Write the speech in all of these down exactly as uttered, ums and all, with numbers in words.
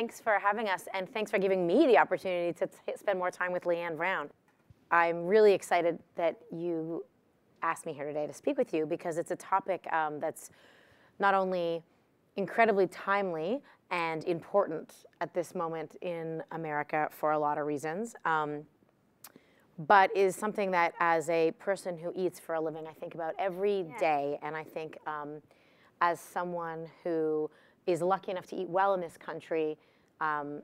Thanks for having us, and thanks for giving me the opportunity to t- spend more time with Leanne Brown. I'm really excited that you asked me here today to speak with you, because it's a topic um, that's not only incredibly timely and important at this moment in America for a lot of reasons, um, but is something that, as a person who eats for a living, I think about every yeah. day. And I think um, as someone who is lucky enough to eat well in this country, um,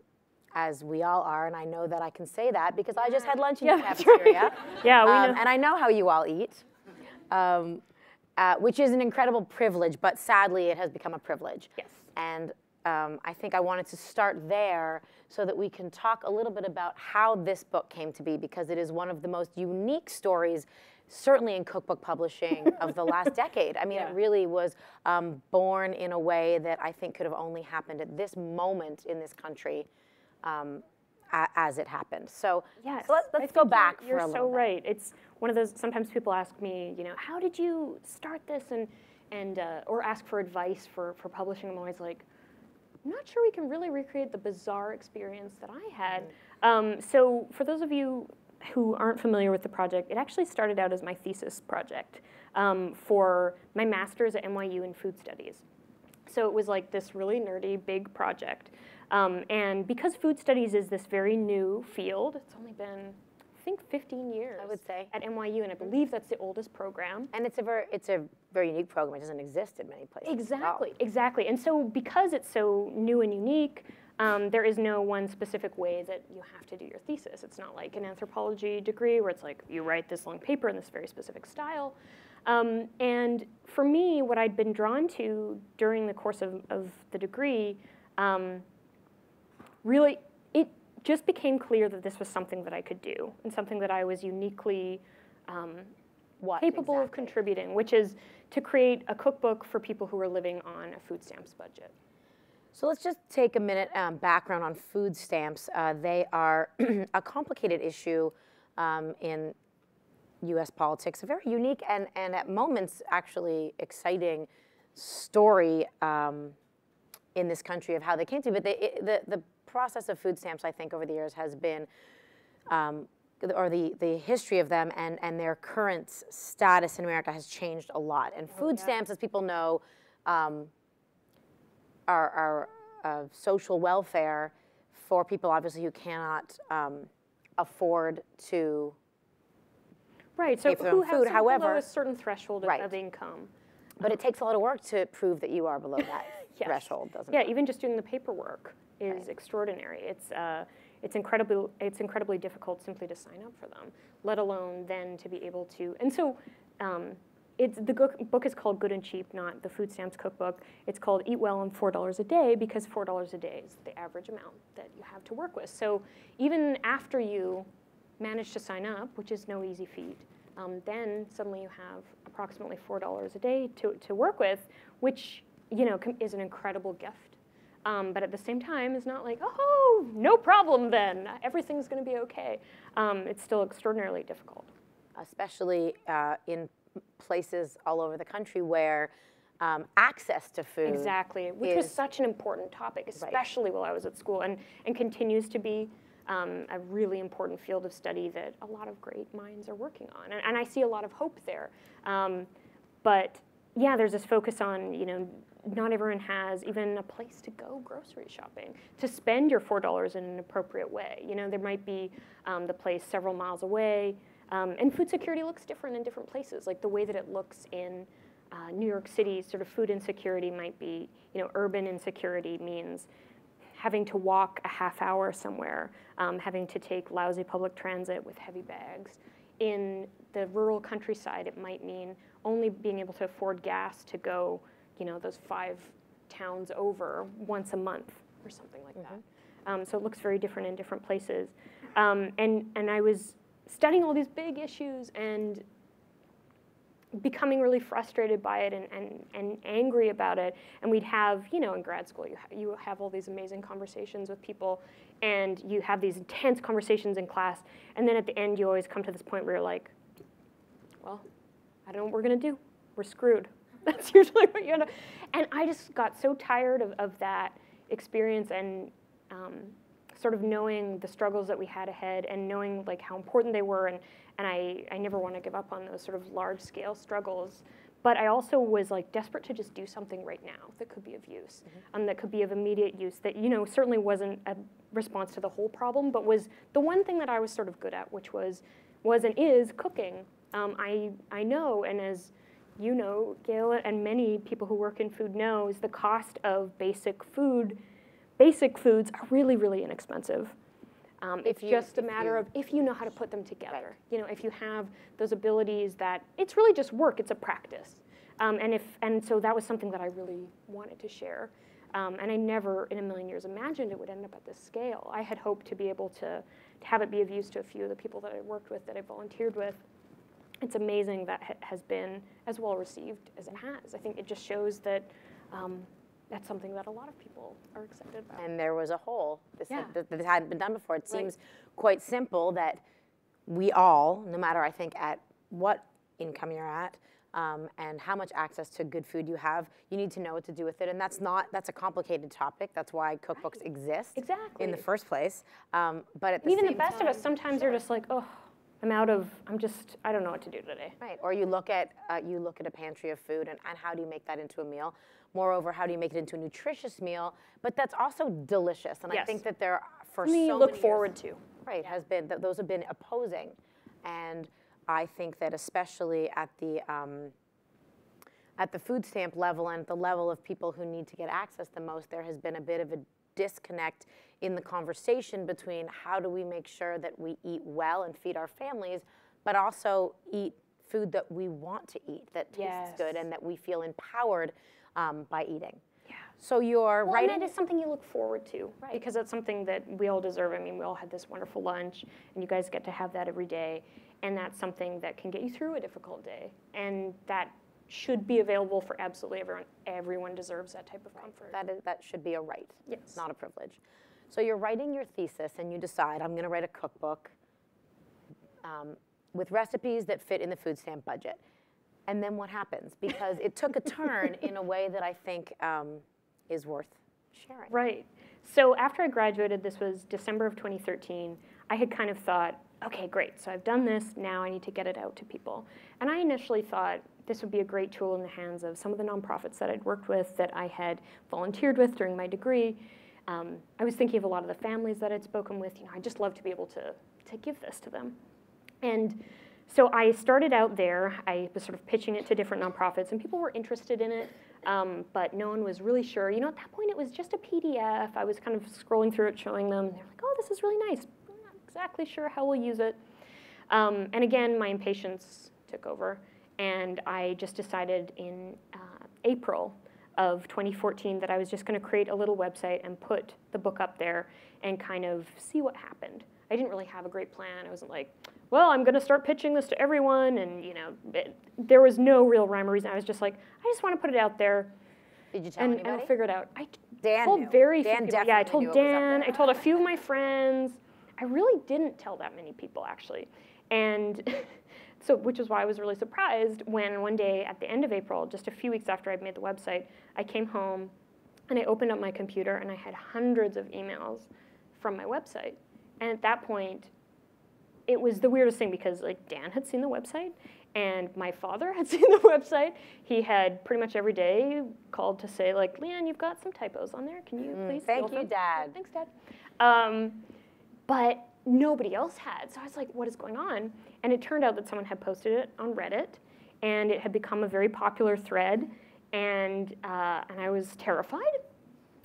as we all are, and I know that I can say that because I just had lunch in yeah, the cafeteria. Right. yeah, we um, know. And I know how you all eat, um, uh, which is an incredible privilege, but sadly it has become a privilege. Yes. And um, I think I wanted to start there so that we can talk a little bit about how this book came to be, because it is one of the most unique stories, certainly in cookbook publishing, of the last decade. I mean, yeah. it really was um, born in a way that I think could have only happened at this moment in this country. Um, a, as it happened. So, yes. so let's, let's go back for a little bit. You're so right. It's one of those, sometimes people ask me, you know, how did you start this? And, and uh, or ask for advice for, for publishing. I'm always like, I'm not sure we can really recreate the bizarre experience that I had. Mm-hmm. Um, so for those of you who aren't familiar with the project, it actually started out as my thesis project um, for my master's at N Y U in food studies. So it was like this really nerdy, big project. Um, and because food studies is this very new field, it's only been, I think, fifteen years, I would say, at N Y U, and I believe that's the oldest program. And it's a very, it's a very unique program. It doesn't exist in many places. Exactly, exactly. And so because it's so new and unique, um, there is no one specific way that you have to do your thesis. It's not like an anthropology degree where it's like you write this long paper in this very specific style. Um, and for me, what I'd been drawn to during the course of, of the degree, um, really, it just became clear that this was something that I could do and something that I was uniquely um, what, capable exactly? of contributing, which is to create a cookbook for people who are living on a food stamps budget. So let's just take a minute um, background on food stamps. Uh, they are a complicated issue um, in U S politics, a very unique and, and at moments actually exciting story um, in this country of how they came to be. But they, it, the, the process of food stamps, I think, over the years has been, um, or the, the history of them and, and their current status in America has changed a lot. And food oh, yeah. stamps, as people know, um, are, are uh, social welfare for people, obviously, who cannot um, afford to right. pay so for their own food. However, below a certain threshold right. of income. But it takes a lot of work to prove that you are below that yes. threshold, doesn't yeah, it? Yeah, even just doing the paperwork is right. extraordinary. It's uh, it's incredibly it's incredibly difficult simply to sign up for them, let alone then to be able to. And so, um, it's the book is called Good and Cheap, not the Food Stamps Cookbook. It's called Eat Well on four dollars a Day because four dollars a day is the average amount that you have to work with. So even after you manage to sign up, which is no easy feat. Um, then suddenly you have approximately four dollars a day to, to work with, which you know com- is an incredible gift. Um, but at the same time, it's not like, oh, no problem then. Everything's going to be okay. Um, it's still extraordinarily difficult. Especially uh, in places all over the country where um, access to food exactly, which is was such an important topic, especially right. while I was at school, and, and continues to be. Um, a really important field of study that a lot of great minds are working on. And, and I see a lot of hope there. Um, but yeah, there's this focus on, you know, not everyone has even a place to go grocery shopping, to spend your four dollars in an appropriate way. You know, there might be um, the place several miles away. Um, and food security looks different in different places. Like the way that it looks in uh, New York City, sort of food insecurity might be, you know, urban insecurity means having to walk a half hour somewhere, um, having to take lousy public transit with heavy bags. In the rural countryside, it might mean only being able to afford gas to go, you know, those five towns over once a month or something like mm-hmm. that. Um, so it looks very different in different places. Um, and, and I was studying all these big issues and becoming really frustrated by it and, and, and angry about it. And we'd have, you know, in grad school, you, ha- you have all these amazing conversations with people, and you have these intense conversations in class, and then at the end, you always come to this point where you're like, well, I don't know what we're going to do. We're screwed. That's usually what you end up. And I just got so tired of, of that experience, and uh, um, sort of knowing the struggles that we had ahead and knowing like how important they were, and, and I, I never want to give up on those sort of large-scale struggles. But I also was like desperate to just do something right now that could be of use, mm-hmm. um, that could be of immediate use, that you know certainly wasn't a response to the whole problem, but was the one thing that I was sort of good at, which was was and is cooking. Um, I I know, and as you know, Gail, and many people who work in food know, is the cost of basic food. Basic foods are really, really inexpensive. Um, it's you, just a matter you, of if you know how to put them together. Right. You know, if you have those abilities that it's really just work, it's a practice. Um, and if and so that was something that I really wanted to share. Um, and I never in a million years imagined it would end up at this scale. I had hoped to be able to, to have it be of use to a few of the people that I worked with, that I volunteered with. It's amazing that it has been as well received as it has. I think it just shows that um, that's something that a lot of people are excited about. And there was a hole this yeah. had, that hadn't been done before. It right. seems quite simple that we all, no matter I think at what income you're at um, and how much access to good food you have, you need to know what to do with it. And that's not, that's a complicated topic. That's why cookbooks right. exist exactly. in the first place. Um, but at the even same the best time, of us sometimes sure. are just like, oh, I'm out of, I'm just, I don't know what to do today. Right, or you look at uh, you look at a pantry of food and, and how do you make that into a meal? Moreover, how do you make it into a nutritious meal? But that's also delicious. And yes. I think that there, for so many years. Look forward to. Right, yeah. has been, th those have been opposing. And I think that especially at the, um, at the food stamp level and at the level of people who need to get access the most, there has been a bit of a disconnect in the conversation between how do we make sure that we eat well and feed our families, but also eat food that we want to eat, that tastes yes. good, and that we feel empowered um, by eating. Yeah. So you're well, writing- and it is something you look forward to, right. because that's something that we all deserve. I mean, we all had this wonderful lunch, and you guys get to have that every day, and that's something that can get you through a difficult day, and that should be available for absolutely everyone. Everyone deserves that type of comfort. That is, that should be a right, yes. not a privilege. So you're writing your thesis and you decide, I'm gonna write a cookbook um, with recipes that fit in the food stamp budget. And then what happens? Because it took a turn in a way that I think um, is worth sharing. Right, so after I graduated, this was December of twenty thirteen, I had kind of thought, okay, great, so I've done this, now I need to get it out to people. And I initially thought this would be a great tool in the hands of some of the nonprofits that I'd worked with, that I had volunteered with during my degree. Um, I was thinking of a lot of the families that I'd spoken with. You know, I'd just love to be able to, to give this to them. And so I started out there. I was sort of pitching it to different nonprofits, and people were interested in it, um, but no one was really sure. You know, at that point, it was just a P D F. I was kind of scrolling through it, showing them. They're like, oh, this is really nice. I'm not exactly sure how we'll use it. Um, and again, my impatience took over, and I just decided in uh, April of twenty fourteen that I was just going to create a little website and put the book up there and kind of see what happened. I didn't really have a great plan. I wasn't like, well, I'm going to start pitching this to everyone, and you know, it, there was no real rhyme or reason. I was just like, I just want to put it out there. Did you tell and, anybody? And I'll figure it out. I Dan told knew. very Dan few people. Yeah, I told Dan. I told a few of my friends. I really didn't tell that many people actually, and. So, which is why I was really surprised when one day at the end of April, just a few weeks after I'd made the website, I came home and I opened up my computer and I had hundreds of emails from my website. And at that point, it was the weirdest thing because like Dan had seen the website and my father had seen the website. He had pretty much every day called to say like, Leanne, you've got some typos on there. Can you mm, please thank you, them? Dad. Thanks, Dad. Um, but nobody else had. So I was like, what is going on? And it turned out that someone had posted it on Reddit, and it had become a very popular thread, and, uh, and I was terrified,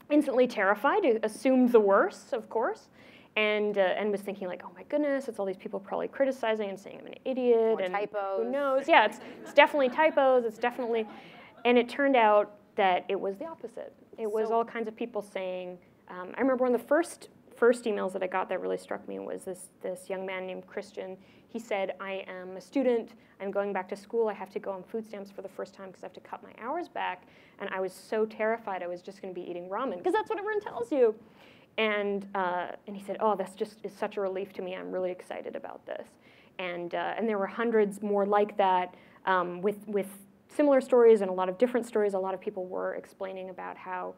instantly terrified, assumed the worst, of course, and, uh, and was thinking like, oh my goodness, it's all these people probably criticizing and saying I'm an idiot, and typos. Who knows? Yeah, it's, it's definitely typos, it's definitely, and it turned out that it was the opposite. It was so all kinds of people saying, um, I remember one of the first first emails that I got that really struck me was this, this young man named Christian. He said, I am a student, I'm going back to school, I have to go on food stamps for the first time because I have to cut my hours back, and I was so terrified I was just gonna be eating ramen, because that's what everyone tells you. And, uh, and he said, oh, that's just is such a relief to me, I'm really excited about this. And, uh, and there were hundreds more like that um, with, with similar stories and a lot of different stories. A lot of people were explaining about how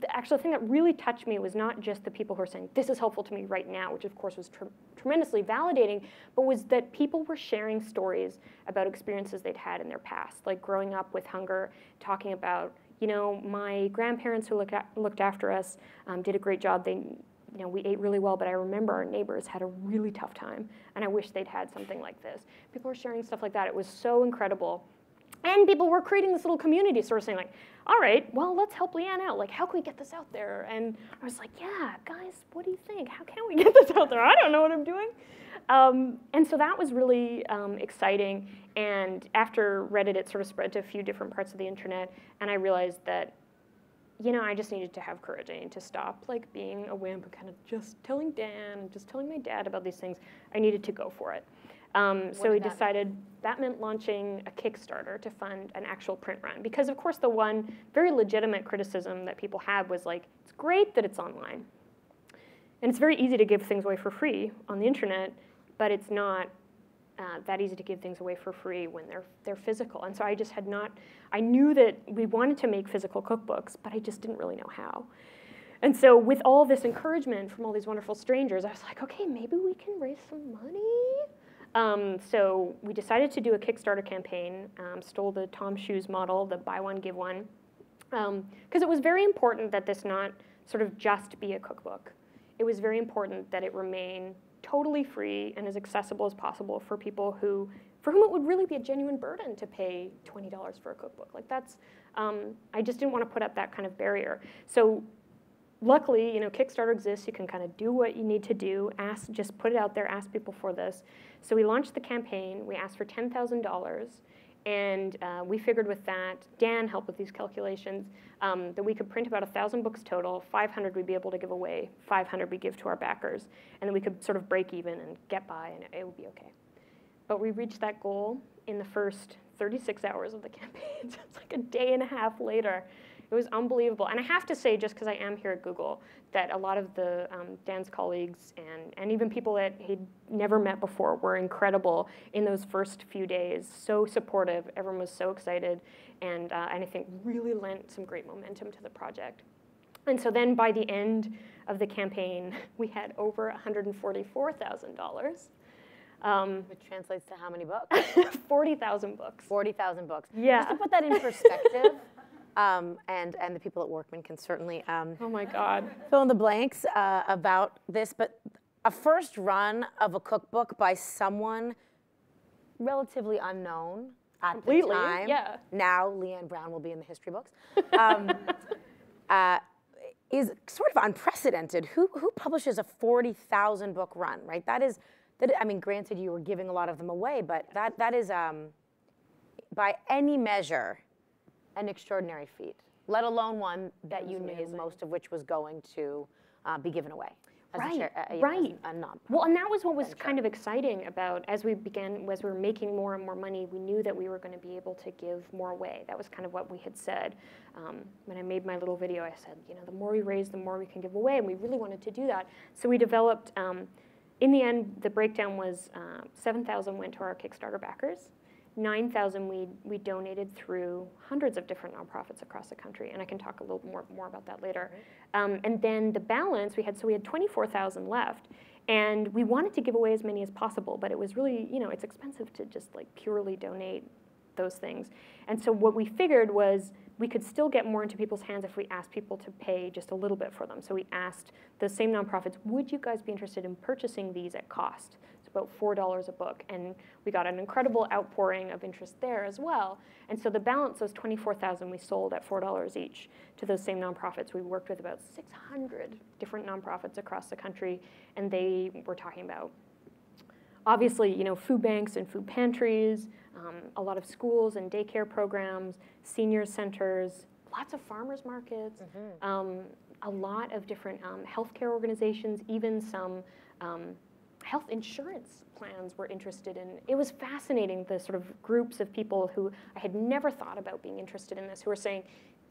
the actual thing that really touched me was not just the people who are saying, this is helpful to me right now, which of course was tre- tremendously validating, but was that people were sharing stories about experiences they'd had in their past, like growing up with hunger, talking about, you know, my grandparents who looked, at, looked after us um, did a great job. They, you know, we ate really well, but I remember our neighbors had a really tough time, and I wish they'd had something like this. People were sharing stuff like that. It was so incredible. And people were creating this little community, sort of saying, like, all right, well, let's help Leanne out. Like, how can we get this out there? And I was like, yeah, guys, what do you think? How can we get this out there? I don't know what I'm doing. Um, and so that was really um, exciting. And after Reddit, it sort of spread to a few different parts of the internet. And I realized that, you know, I just needed to have courage. I needed to stop, like, being a wimp and kind of just telling Dan, just telling my dad about these things. I needed to go for it. Um, so we decided mean? that meant launching a Kickstarter to fund an actual print run. Because, of course, the one very legitimate criticism that people had was, like, it's great that it's online. And it's very easy to give things away for free on the internet, but it's not uh, that easy to give things away for free when they're, they're physical. And so I just had not, I knew that we wanted to make physical cookbooks, but I just didn't really know how. And so with all this encouragement from all these wonderful strangers, I was like, okay, maybe we can raise some money. Um, so we decided to do a Kickstarter campaign, um, stole the Tom Shoes model, the buy one, give one, because um, it was very important that this not sort of just be a cookbook. It was very important that it remain totally free and as accessible as possible for people who, for whom it would really be a genuine burden to pay twenty dollars for a cookbook. Like that's, um, I just didn't want to put up that kind of barrier. So luckily, you know, Kickstarter exists. You can kind of do what you need to do. Ask, just put it out there, ask people for this. So we launched the campaign. We asked for ten thousand dollars, and uh, we figured with that, Dan helped with these calculations, um, that we could print about one thousand books total. five hundred we'd be able to give away. five hundred we give to our backers, and then we could sort of break even and get by, and it would be okay. But we reached that goal in the first thirty-six hours of the campaign. So it's like a day and a half later. It was unbelievable. And I have to say, just because I am here at Google, that a lot of the um, Dan's colleagues and, and even people that he'd never met before were incredible in those first few days, so supportive. Everyone was so excited, and, uh, and I think really lent some great momentum to the project. And so then by the end of the campaign, we had over one hundred forty-four thousand dollars. Um, Which translates to how many books? forty thousand books. forty thousand books. Yeah. Just to put that in perspective, Um, and, and the people at Workman can certainly um, oh my God. fill in the blanks uh, about this. But a first run of a cookbook by someone relatively unknown at Completely. the time. Yeah. Now Leanne Brown will be in the history books. Um, uh, is sort of unprecedented. Who, who publishes a forty thousand book run, right? That is, that, I mean, granted you were giving a lot of them away, but that, that is, um, by any measure, an extraordinary feat, let alone one that you knew most of which was going to uh, be given away. As right, a share, uh, right. Know, as a, a non-profit. Well, and that was what was kind of exciting about, as we began, as we were making more and more money, we knew that we were going to be able to give more away. That was kind of what we had said. Um, when I made my little video, I said, you know, the more we raise, the more we can give away, and we really wanted to do that. So we developed, um, in the end, the breakdown was uh, seven thousand went to our Kickstarter backers. nine thousand we, we donated through hundreds of different nonprofits across the country, and I can talk a little more, more about that later. Um, and then the balance we had, so we had twenty-four thousand left, and we wanted to give away as many as possible, but it was really, you know, it's expensive to just like purely donate those things. And so what we figured was we could still get more into people's hands if we asked people to pay just a little bit for them. So we asked the same nonprofits, would you guys be interested in purchasing these at cost? About four dollars a book, and we got an incredible outpouring of interest there as well. And so the balance was twenty-four thousand we sold at four dollars each to those same nonprofits. We worked with about six hundred different nonprofits across the country, and they were talking about, obviously, you know, food banks and food pantries, um, a lot of schools and daycare programs, senior centers, lots of farmers markets, mm-hmm. um, a lot of different um, healthcare organizations, even some um, health insurance plans were interested in. It was fascinating, the sort of groups of people who I had never thought about being interested in this, who were saying,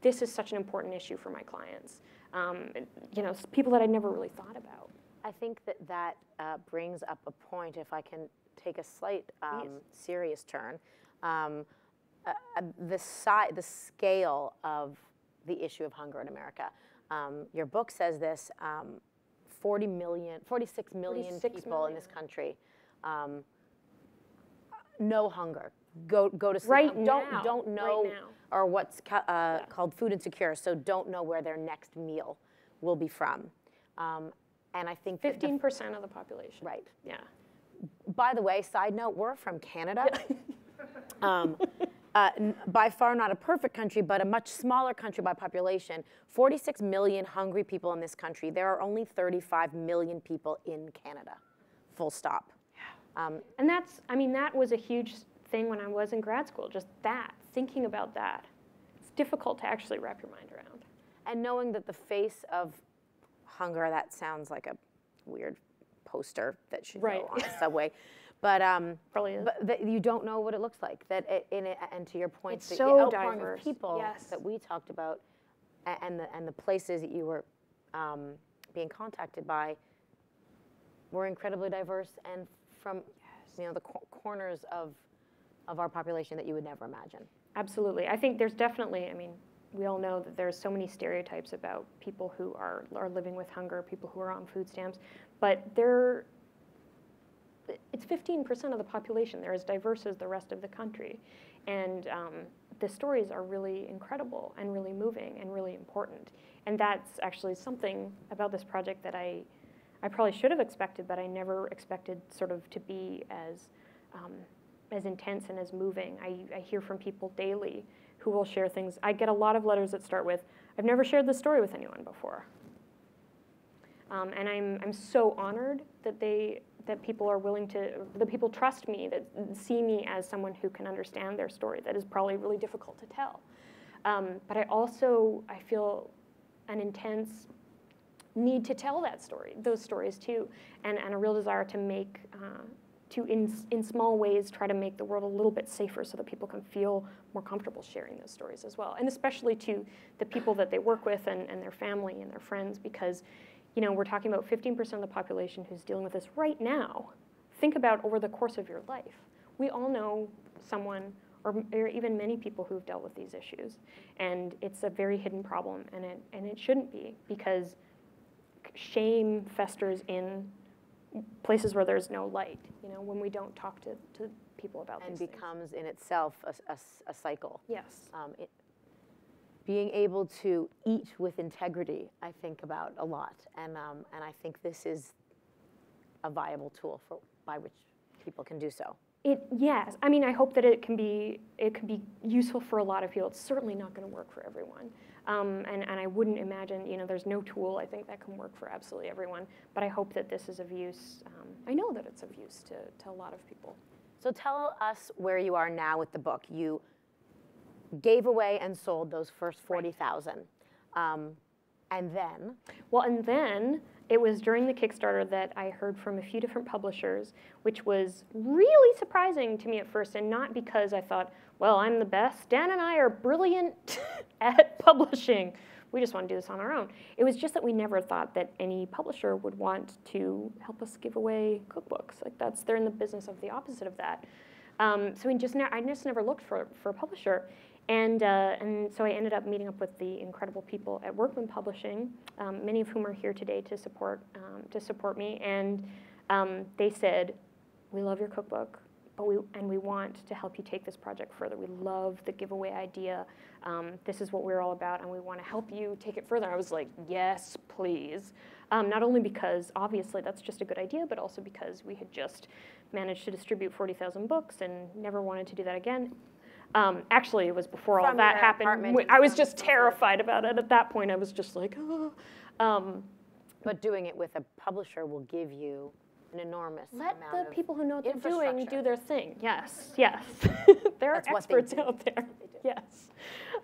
this is such an important issue for my clients. Um, you know, people that I'd never really thought about. I think that that uh, brings up a point, if I can take a slight um, serious turn. Um, uh, the, si the scale of the issue of hunger in America. Um, your book says this, um, forty million, forty-six million forty-six people million. in this country um, know hunger. Go go to sleep. Right um, don't, now. Don't know, right now. or what's uh, yeah. called food insecure, so don't know where their next meal will be from. Um, and I think fifteen percent the, of the population. Right. Yeah. By the way, side note, we're from Canada. Yeah. um, Uh, n- by far not a perfect country, but a much smaller country by population. forty-six million hungry people in this country. There are only thirty-five million people in Canada, full stop. Yeah. Um, and that's, I mean, that was a huge thing when I was in grad school, just that, thinking about that. It's difficult to actually wrap your mind around. And knowing that the face of hunger, that sounds like a weird poster that should right. go on a subway. But, um, but the, you don't know what it looks like. That it, in it, and to your point, it's the so outpouring diverse. of people yes. that we talked about, and the and the places that you were um, being contacted by, were incredibly diverse and from yes. you know the cor- corners of of our population that you would never imagine. Absolutely, I think there's definitely. I mean, we all know that there's so many stereotypes about people who are are living with hunger, people who are on food stamps, but they're. It's fifteen percent of the population. They're as diverse as the rest of the country. And um, the stories are really incredible and really moving and really important. And that's actually something about this project that I I probably should have expected, but I never expected sort of to be as um, as intense and as moving. I, I hear from people daily who will share things. I get a lot of letters that start with, I've never shared this story with anyone before. Um, and I'm I'm so honored that they that people are willing to, that people trust me, that see me as someone who can understand their story that is probably really difficult to tell. Um, but I also, I feel an intense need to tell that story, those stories too, and, and a real desire to make, uh, to in, in small ways try to make the world a little bit safer so that people can feel more comfortable sharing those stories as well. And especially to the people that they work with and, and their family and their friends, because you know, we're talking about fifteen percent of the population who's dealing with this right now. Think about over the course of your life. We all know someone, or, or even many people who've dealt with these issues. And it's a very hidden problem, and it, and it shouldn't be, because shame festers in places where there's no light, you know, when we don't talk to, to people about and these things. And becomes in itself a, a, a cycle. Yes. Um, it, Being able to eat with integrity, I think about a lot, and um, and I think this is a viable tool for by which people can do so. It yes, I mean I hope that it can be it can be useful for a lot of people. It's certainly not going to work for everyone, um, and and I wouldn't imagine you know there's no tool I think that can work for absolutely everyone. But I hope that this is of use. Um, I know that it's of use to to a lot of people. So tell us where you are now with the book. You gave away and sold those first forty thousand. Right. Um, and then? Well, and then it was during the Kickstarter that I heard from a few different publishers, which was really surprising to me at first, and not because I thought, well, I'm the best. Dan and I are brilliant at publishing. We just want to do this on our own. It was just that we never thought that any publisher would want to help us give away cookbooks. Like that's, they're in the business of the opposite of that. Um, so we just ne- I just never looked for, for a publisher. And, uh, and so I ended up meeting up with the incredible people at Workman Publishing, um, many of whom are here today to support um, to support me. And um, they said, "We love your cookbook, but we and we want to help you take this project further. We love the giveaway idea. Um, this is what we're all about, and we want to help you take it further." I was like, "Yes, please!" Um, not only because obviously that's just a good idea, but also because we had just managed to distribute forty thousand books and never wanted to do that again. Um, actually, it was before all that happened. I was just terrified about it. At that point, I was just like, oh. Um, but doing it with a publisher will give you an enormous amount of infrastructure. Let the people who know what they're doing do their thing. Yes, yes. There are experts out there. Yes.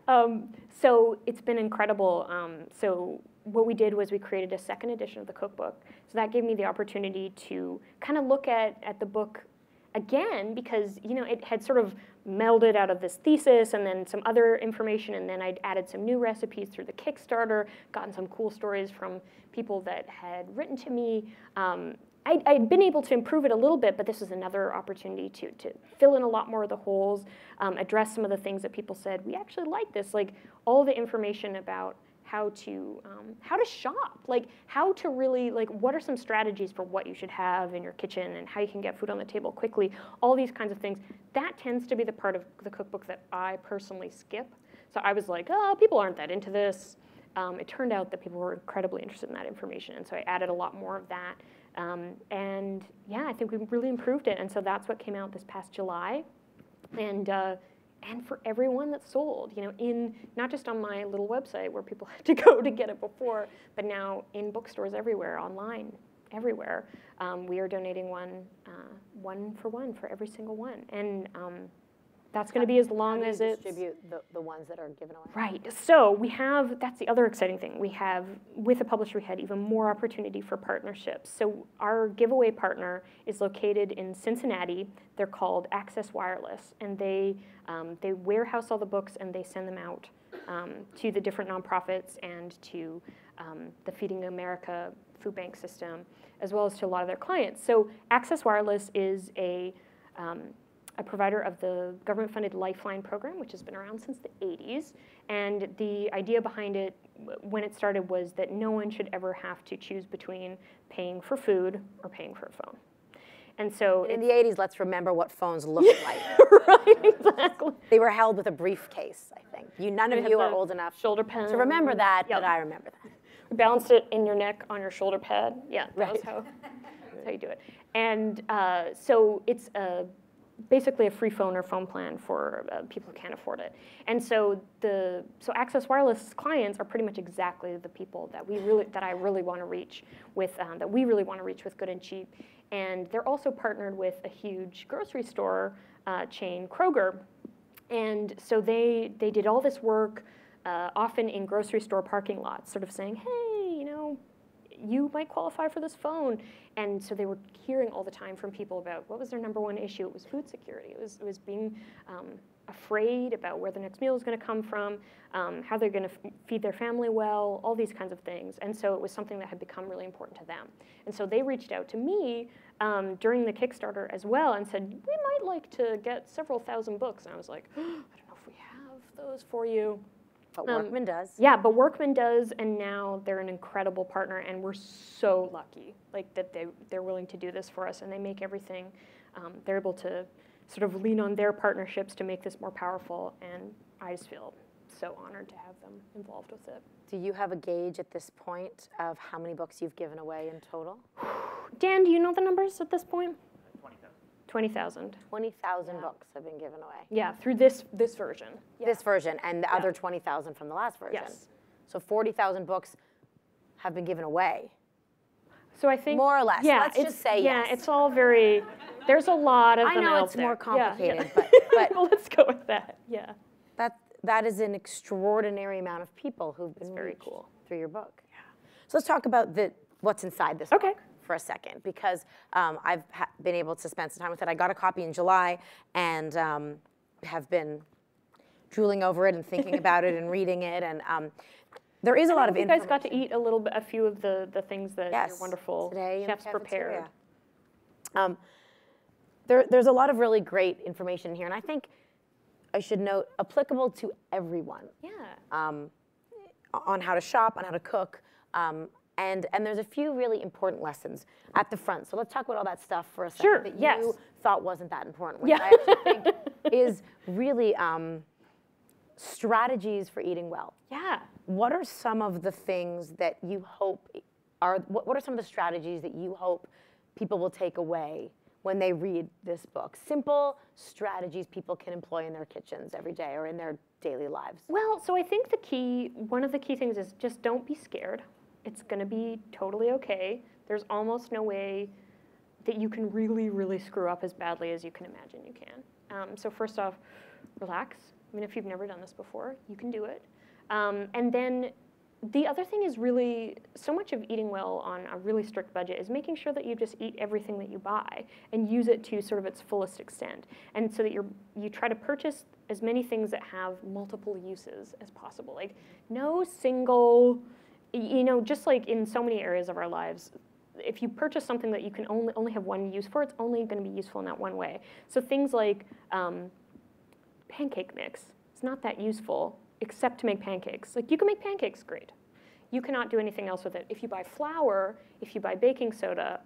Um, so it's been incredible. Um, so what we did was we created a second edition of the cookbook. So that gave me the opportunity to kind of look at, at the book again, because you know it had sort of melded out of this thesis and then some other information, and then I'd added some new recipes through the Kickstarter, gotten some cool stories from people that had written to me, um, I, I'd been able to improve it a little bit, but this was another opportunity to, to fill in a lot more of the holes, um, address some of the things that people said, we actually like this, like all the information about how to um, how to shop, like how to really, like what are some strategies for what you should have in your kitchen and how you can get food on the table quickly, all these kinds of things. That tends to be the part of the cookbook that I personally skip. So I was like, oh, people aren't that into this. Um, it turned out that people were incredibly interested in that information, and so I added a lot more of that. Um, and yeah, I think we really improved it, and so that's what came out this past July. And uh, and for everyone that sold, you know, in not just on my little website where people had to go to get it before, but now in bookstores everywhere, online, everywhere, um, we are donating one, uh, one for one for every single one, and. Um, That's going to be as long as it's... distribute the, the ones that are given away? Right. So we have, that's the other exciting thing. We have, with a publisher, we had even more opportunity for partnerships. So our giveaway partner is located in Cincinnati. They're called Access Wireless. And they, um, they warehouse all the books and they send them out um, to the different nonprofits and to um, the Feeding America food bank system, as well as to a lot of their clients. So Access Wireless is a... Um, a provider of the government-funded Lifeline program, which has been around since the eighties. And the idea behind it when it started was that no one should ever have to choose between paying for food or paying for a phone. And so and in the eighties, let's remember what phones looked like. Right, exactly. They were held with a briefcase, I think. You, none of you are old enough shoulder pad. to remember that, yep. But I remember that. You balanced it in your neck on your shoulder pad. Yeah, that right. was how, that's how you do it. And uh, so it's a... basically a free phone or phone plan for uh, people who can't afford it. And so the so Access Wireless clients are pretty much exactly the people that we really that I really want to reach with um, that we really want to reach with Good and Cheap. And they're also partnered with a huge grocery store uh, chain, Kroger. And so they they did all this work uh, often in grocery store parking lots, sort of saying, hey, you know, you might qualify for this phone. And so they were hearing all the time from people about what was their number one issue. It was food security. It was, it was being um, afraid about where the next meal is going to come from, um, how they're going to f feed their family well, all these kinds of things. And so it was something that had become really important to them. And so they reached out to me um, during the Kickstarter as well and said, we might like to get several thousand books. And I was like, oh, I don't know if we have those for you. But Workman um, does. Yeah, but Workman does, and now they're an incredible partner, and we're so lucky, like that they they're willing to do this for us, and they make everything. Um, they're able to sort of lean on their partnerships to make this more powerful, and I just feel so honored to have them involved with it. Do you have a gauge at this point of how many books you've given away in total? Dan, do you know the numbers at this point? twenty thousand. twenty thousand yeah. books have been given away. Yeah, through this this version. Yeah. This version, and the yeah. other twenty thousand from the last version. Yes. So forty thousand books have been given away. So I think more or less. Yeah, let's just say yeah, yes. Yeah, it's all very. There's a lot of. I them know out it's there. more complicated, yeah. but, but well, let's go with that. Yeah. That that is an extraordinary amount of people who've been very cool through your book. Yeah. So let's talk about the what's inside this. Okay. Book. For a second, because um, I've ha been able to spend some time with it. I got a copy in July and um, have been drooling over it and thinking about it and reading it. And um, there is a lot of information. You guys got to eat a little bit, a few of the the things that yes, your wonderful today chefs prepared. Um, there, there's a lot of really great information here, and I think I should note applicable to everyone. Yeah. Um, on how to shop, on how to cook. Um, And, and there's a few really important lessons at the front. So let's talk about all that stuff for a second sure, that yes. you thought wasn't that important, which yeah. I actually think is really um, strategies for eating well. Yeah. What are some of the things that you hope are, what, what are some of the strategies that you hope people will take away when they read this book? Simple strategies people can employ in their kitchens every day or in their daily lives. Well, so I think the key, one of the key things is just don't be scared. It's going to be totally okay. There's almost no way that you can really, really screw up as badly as you can imagine you can. Um, so first off, relax. I mean, if you've never done this before, you can do it. Um, and then the other thing is really, so much of eating well on a really strict budget is making sure that you just eat everything that you buy and use it to sort of its fullest extent. And so that you're, you try to purchase as many things that have multiple uses as possible. Like no single... You know, just like in so many areas of our lives, if you purchase something that you can only only have one use for, it's only going to be useful in that one way. So things like um, pancake mix, it's not that useful except to make pancakes. Like, you can make pancakes, great. You cannot do anything else with it. If you buy flour, if you buy baking soda,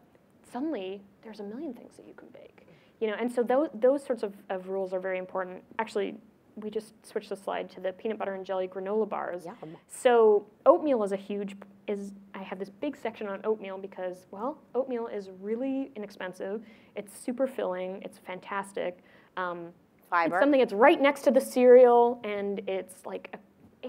suddenly there's a million things that you can bake. You know, and so those, those sorts of, of rules are very important. Actually, we just switched the slide to the peanut butter and jelly granola bars. Yum. So oatmeal is a huge, is I have this big section on oatmeal because, well, oatmeal is really inexpensive. It's super filling. It's fantastic. Um, Fiber. It's something that's right next to the cereal, and it's like an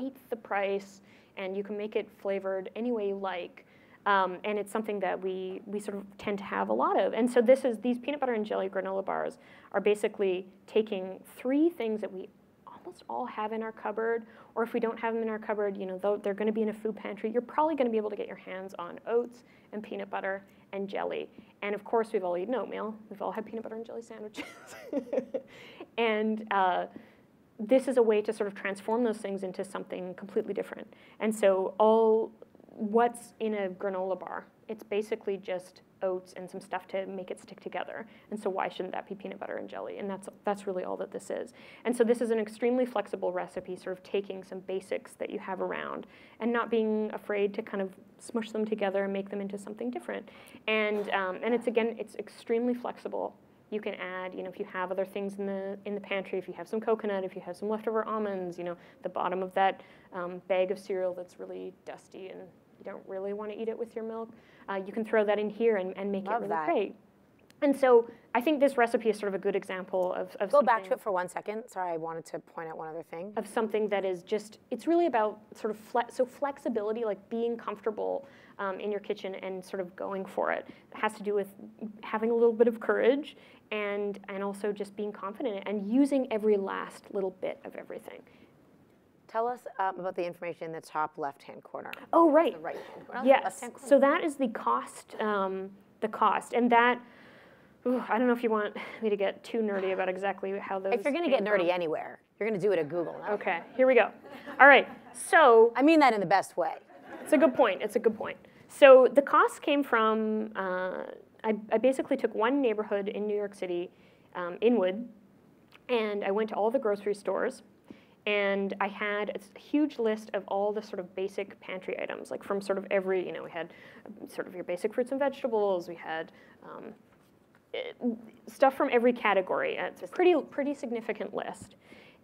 eighth the price, and you can make it flavored any way you like. Um, and it's something that we, we sort of tend to have a lot of. And so this is, these peanut butter and jelly granola bars are basically taking three things that we almost all have in our cupboard, or if we don't have them in our cupboard, you know, though they're going to be in a food pantry. You're probably going to be able to get your hands on oats and peanut butter and jelly. And of course, we've all eaten oatmeal. We've all had peanut butter and jelly sandwiches. And uh, this is a way to sort of transform those things into something completely different. And so all... what's in a granola bar? It's basically just oats and some stuff to make it stick together. And so why shouldn't that be peanut butter and jelly? And that's that's really all that this is. And so this is an extremely flexible recipe, sort of taking some basics that you have around and not being afraid to kind of smush them together and make them into something different. And um, and it's, again, it's extremely flexible. You can add, you know, if you have other things in the in the pantry, if you have some coconut, if you have some leftover almonds, you know, the bottom of that um, bag of cereal that's really dusty and you don't really want to eat it with your milk, uh, you can throw that in here and, and make Love it really that. Great. And so I think this recipe is sort of a good example of, of Go back to it for one second. Sorry, I wanted to point out one other thing. Of something that is just, it's really about sort of, fle so flexibility, like being comfortable um, in your kitchen and sort of going for it. It has to do with having a little bit of courage and, and also just being confident in it and using every last little bit of everything. Tell us um, about the information in the top left-hand corner. Oh, right. The right-hand corner. Yes. The corner. So that is the cost, um, the cost. And that, ooh, I don't know if you want me to get too nerdy about exactly how those... If you're going to get nerdy anywhere, you're going to do it at Google. Now. Okay, here we go. All right, so... I mean that in the best way. It's a good point. It's a good point. So the cost came from... Uh, I, I basically took one neighborhood in New York City, um, Inwood, and I went to all the grocery stores. And I had a huge list of all the sort of basic pantry items, like from sort of every, you know, we had sort of your basic fruits and vegetables. We had um, stuff from every category. It's a pretty, pretty significant list.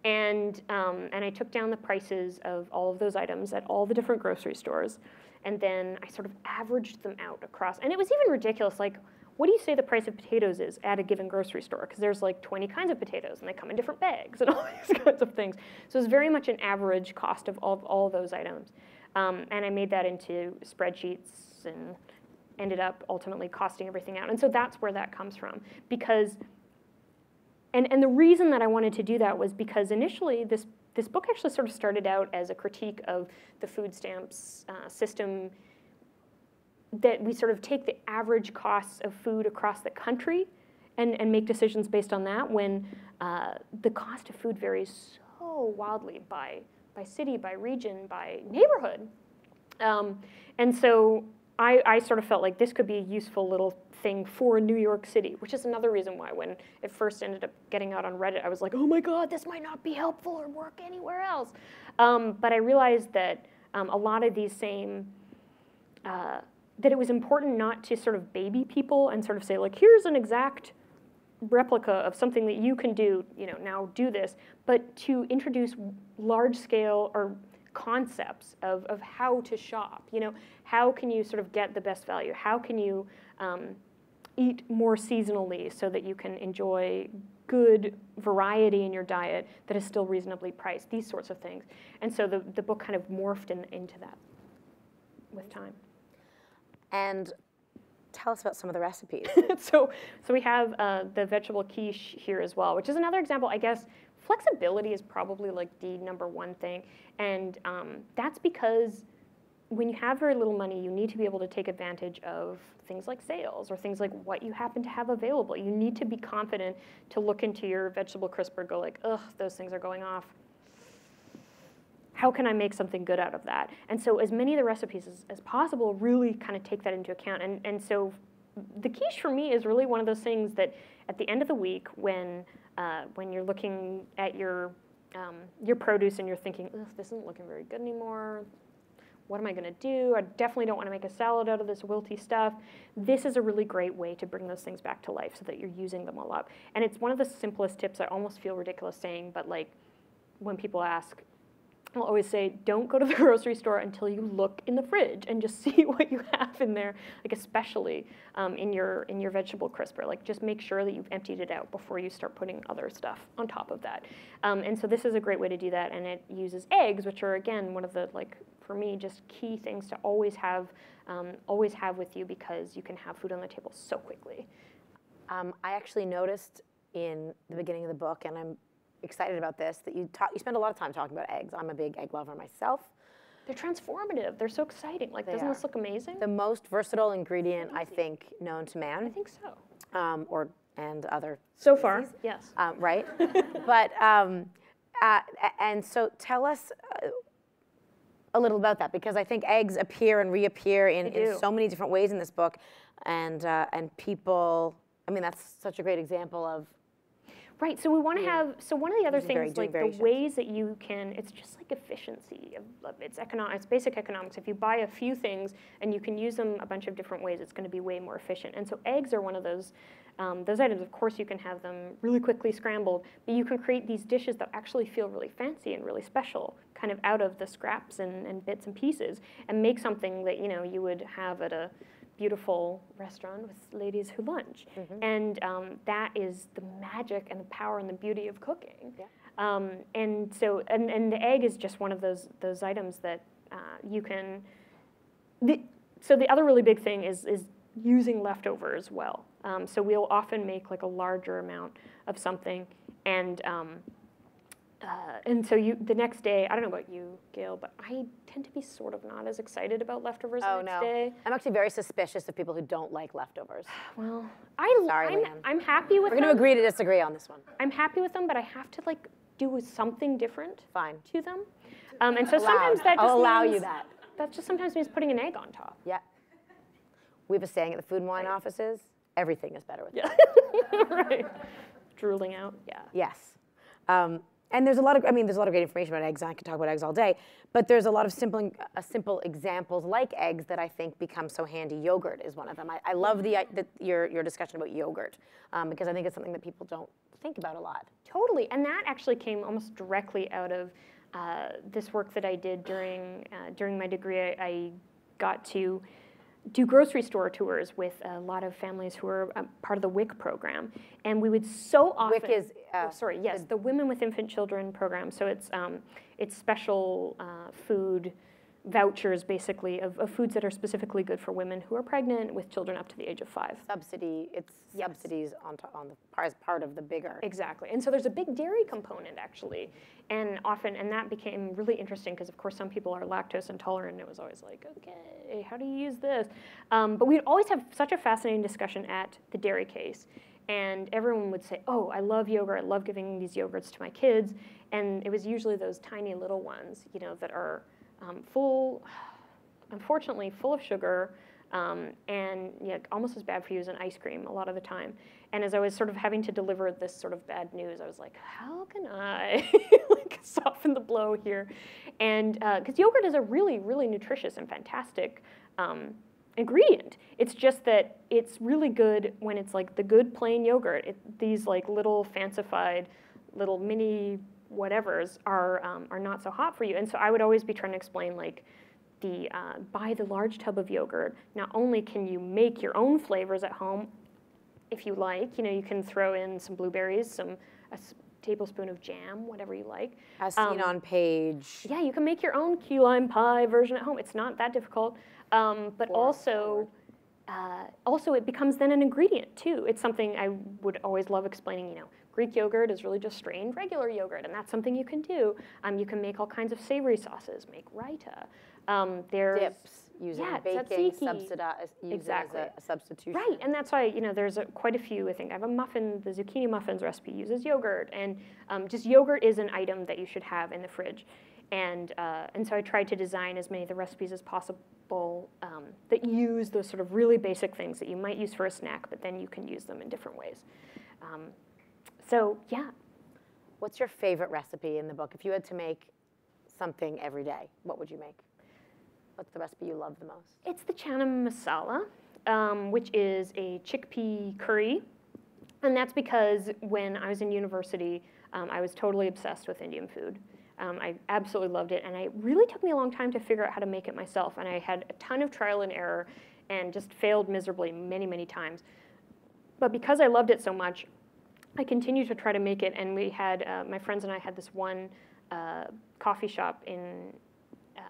And, um, and I took down the prices of all of those items at all the different grocery stores. And then I sort of averaged them out across. And it was even ridiculous. Like, what do you say the price of potatoes is at a given grocery store? Because there's like twenty kinds of potatoes, and they come in different bags and all these kinds of things. So it's very much an average cost of all, of all those items. Um, and I made that into spreadsheets and ended up ultimately costing everything out. And so that's where that comes from. Because, and, and the reason that I wanted to do that was because initially this, this book actually sort of started out as a critique of the food stamps uh, system, that we sort of take the average costs of food across the country and, and make decisions based on that when uh, the cost of food varies so wildly by, by city, by region, by neighborhood. Um, and so I, I sort of felt like this could be a useful little thing for New York City, which is another reason why when it first ended up getting out on Reddit, I was like, oh my God, this might not be helpful or work anywhere else. Um, but I realized that um, a lot of these same uh, that it was important not to sort of baby people and sort of say, like, here's an exact replica of something that you can do, you know, now do this, but to introduce large-scale or concepts of, of how to shop, you know, how can you sort of get the best value? How can you um, eat more seasonally so that you can enjoy good variety in your diet that is still reasonably priced, these sorts of things. And so the, the book kind of morphed in, into that with time. And tell us about some of the recipes. so, so we have uh, the vegetable quiche here as well, which is another example. I guess flexibility is probably like the number one thing. And um, that's because when you have very little money, you need to be able to take advantage of things like sales or things like what you happen to have available. You need to be confident to look into your vegetable crisper, go like, ugh, those things are going off. how can I make something good out of that? And so as many of the recipes as, as possible really kind of take that into account. And, and so the quiche for me is really one of those things that at the end of the week when uh, when you're looking at your um, your produce and you're thinking, ugh, this isn't looking very good anymore. What am I going to do? I definitely don't want to make a salad out of this wilty stuff. This is a really great way to bring those things back to life so that you're using them all up. And it's one of the simplest tips. I almost feel ridiculous saying, but like when people ask, I'll always say, don't go to the grocery store until you look in the fridge and just see what you have in there, like especially um, in your in your vegetable crisper. Like just make sure that you've emptied it out before you start putting other stuff on top of that. Um, and so this is a great way to do that, and it uses eggs, which are again one of the, like for me, just key things to always have, um, always have with you, because you can have food on the table so quickly. Um, I actually noticed in the beginning of the book, and I'm excited about this, that you talk, you spend a lot of time talking about eggs. I'm a big egg lover myself. They're transformative. They're so exciting. Like, they doesn't are. This look amazing? The most versatile ingredient, I think, known to man. I think so. Um, or and other so species. Far, yes. Um, right. But um, uh, and so tell us uh, a little about that, because I think eggs appear and reappear in, in so many different ways in this book, and uh, and people. I mean, that's such a great example of. Right, so we want to have, so one of the other things, like the ways that you can, it's just like efficiency, it's economic, it's basic economics. If you buy a few things and you can use them a bunch of different ways, it's going to be way more efficient. And so eggs are one of those, um, those items. Of course, you can have them really quickly scrambled, but you can create these dishes that actually feel really fancy and really special, kind of out of the scraps and, and bits and pieces, and make something that, you know, you would have at a beautiful restaurant with ladies who lunch. Mm-hmm. And um, that is the magic and the power and the beauty of cooking. Yeah. Um, and so, and, and the egg is just one of those those items that uh, you can, the, so the other really big thing is, is using leftovers well. Um, so we'll often make like a larger amount of something, and um, Uh, and so you, the next day, I don't know about you, Gail, but I tend to be sort of not as excited about leftovers oh, the next no. day. I'm actually very suspicious of people who don't like leftovers. Well, I, Sorry, I'm, Leanne. I'm happy with We're them. We're going to agree to disagree on this one. I'm happy with them, but I have to like do something different Fine. To them. Um, and so Allowed. Sometimes that just I'll allow means, you that. That just sometimes means putting an egg on top. Yeah. We have a saying at the Food and Wine right. offices, everything is better with yeah. that. Right. Drooling out, yeah. Yes. Um, And there's a lot of, I mean, there's a lot of great information about eggs, and I could talk about eggs all day, but there's a lot of simple, uh, simple examples like eggs that I think become so handy. Yogurt is one of them. I, I love the, uh, the your your discussion about yogurt, um, because I think it's something that people don't think about a lot. Totally, and that actually came almost directly out of uh, this work that I did during, uh, during my degree. I, I got to do grocery store tours with a lot of families who are um, part of the W I C program, and we would so often. W I C is uh, oh, sorry, yes, the, the Women with Infant Children program. So it's um, it's special uh, food vouchers, basically, of, of foods that are specifically good for women who are pregnant with children up to the age of five. Subsidy, it's yes. subsidies on to, on the as part of the bigger. Exactly, and so there's a big dairy component actually, and often, and that became really interesting because of course some people are lactose intolerant, and it was always like, okay, how do you use this? Um, but we'd always have such a fascinating discussion at the dairy case. And everyone would say, oh, I love yogurt, I love giving these yogurts to my kids. And it was usually those tiny little ones, you know, that are Um, full, unfortunately, full of sugar, um, and yeah, almost as bad for you as an ice cream a lot of the time. And as I was sort of having to deliver this sort of bad news, I was like, how can I like soften the blow here? And because uh, yogurt is a really, really nutritious and fantastic um, ingredient. It's just that it's really good when it's like the good plain yogurt. It, these like little fancified, little mini whatevers are um, are not so hot for you. And so I would always be trying to explain, like, the uh, buy the large tub of yogurt. Not only can you make your own flavors at home, if you like, you know, you can throw in some blueberries, some a s tablespoon of jam, whatever you like. As um, seen on page. Yeah, you can make your own key lime pie version at home. It's not that difficult. Um, but Lord, also. Lord. Uh, also, it becomes then an ingredient, too. It's something I would always love explaining, you know, Greek yogurt is really just strained regular yogurt, and that's something you can do. Um, you can make all kinds of savory sauces, make raita. Um, there's, Dips, using yeah, baking, using exactly. as a, a substitution. Right, and that's why, you know, there's a, quite a few, I think, I have a muffin, the zucchini muffins recipe uses yogurt, and um, just yogurt is an item that you should have in the fridge. And, uh, and so I tried to design as many of the recipes as possible um, that use those sort of really basic things that you might use for a snack, but then you can use them in different ways. Um, so yeah. What's your favorite recipe in the book? If you had to make something every day, what would you make? What's the recipe you love the most? It's the chana masala, um, which is a chickpea curry. And that's because when I was in university, um, I was totally obsessed with Indian food. Um, I absolutely loved it, and it really took me a long time to figure out how to make it myself, and I had a ton of trial and error and just failed miserably many, many times. But because I loved it so much, I continued to try to make it, and we had, uh, my friends and I had this one uh, coffee shop in, uh,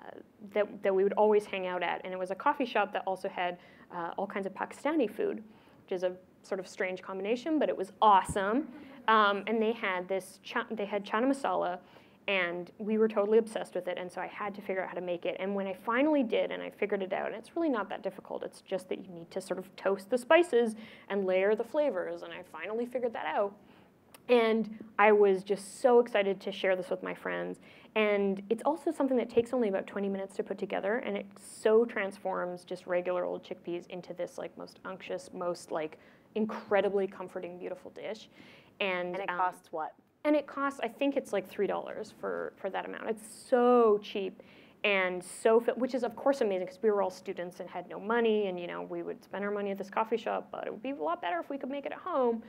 that, that we would always hang out at, and it was a coffee shop that also had uh, all kinds of Pakistani food, which is a sort of strange combination, but it was awesome. Um, and they had this, cha they had chana masala, and we were totally obsessed with it, and so I had to figure out how to make it. And when I finally did, and I figured it out, and it's really not that difficult, it's just that you need to sort of toast the spices and layer the flavors, and I finally figured that out. And I was just so excited to share this with my friends. And it's also something that takes only about twenty minutes to put together, and it so transforms just regular old chickpeas into this like most unctuous, most like incredibly comforting, beautiful dish. And, and it um, costs what? And it costs, I think it's like three dollars for, for that amount. It's so cheap and so, which is of course amazing because we were all students and had no money, and you know, we would spend our money at this coffee shop, but it would be a lot better if we could make it at home.